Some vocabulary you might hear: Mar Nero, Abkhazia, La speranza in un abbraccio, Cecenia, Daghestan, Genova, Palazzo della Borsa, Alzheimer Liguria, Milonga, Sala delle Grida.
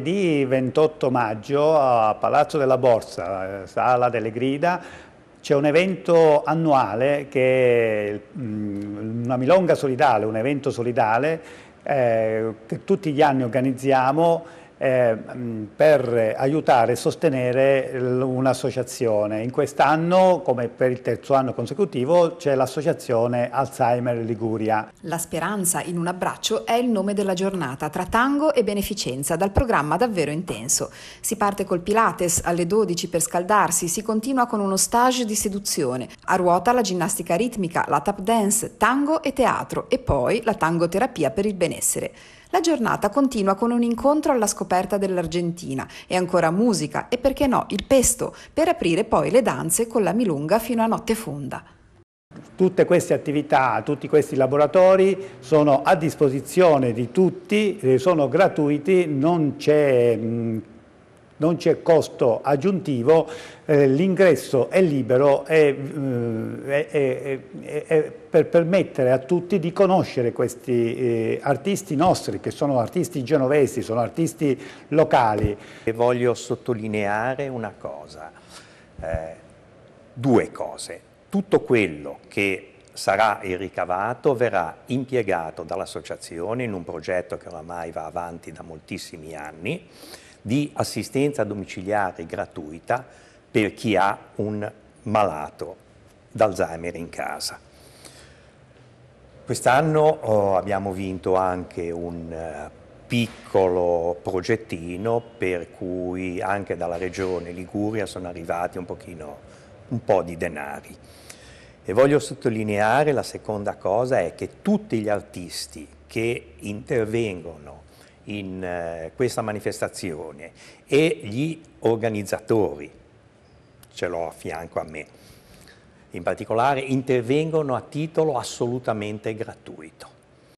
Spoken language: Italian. martedì 28 maggio a Palazzo della Borsa, Sala delle Grida, c'è un evento annuale che è una milonga solidale, un evento solidale che tutti gli anni organizziamo per aiutare e sostenere un'associazione. In quest'anno, come per il terzo anno consecutivo, c'è l'associazione Alzheimer Liguria. La speranza in un abbraccio è il nome della giornata, tra tango e beneficenza, dal programma davvero intenso. Si parte col Pilates alle 12 per scaldarsi, si continua con uno stage di seduzione, a ruota la ginnastica ritmica, la tap dance, tango e teatro e poi la tangoterapia per il benessere. La giornata continua con un incontro alla scoperta dell'Argentina e ancora musica e, perché no, il pesto, per aprire poi le danze con la milonga fino a notte fonda. Tutte queste attività, tutti questi laboratori sono a disposizione di tutti, sono gratuiti, non c'è costo aggiuntivo, l'ingresso è libero per permettere a tutti di conoscere questi artisti nostri, che sono artisti genovesi, sono artisti locali. E voglio sottolineare una cosa, due cose. Tutto quello che sarà il ricavato verrà impiegato dall'associazione in un progetto che oramai va avanti da moltissimi anni, di assistenza domiciliare gratuita per chi ha un malato d'Alzheimer in casa. Quest'anno abbiamo vinto anche un piccolo progettino, per cui anche dalla regione Liguria sono arrivati un po' di denari. E voglio sottolineare la seconda cosa, è che tutti gli artisti che intervengono in questa manifestazione e gli organizzatori, ce l'ho a fianco a me in particolare, intervengono a titolo assolutamente gratuito.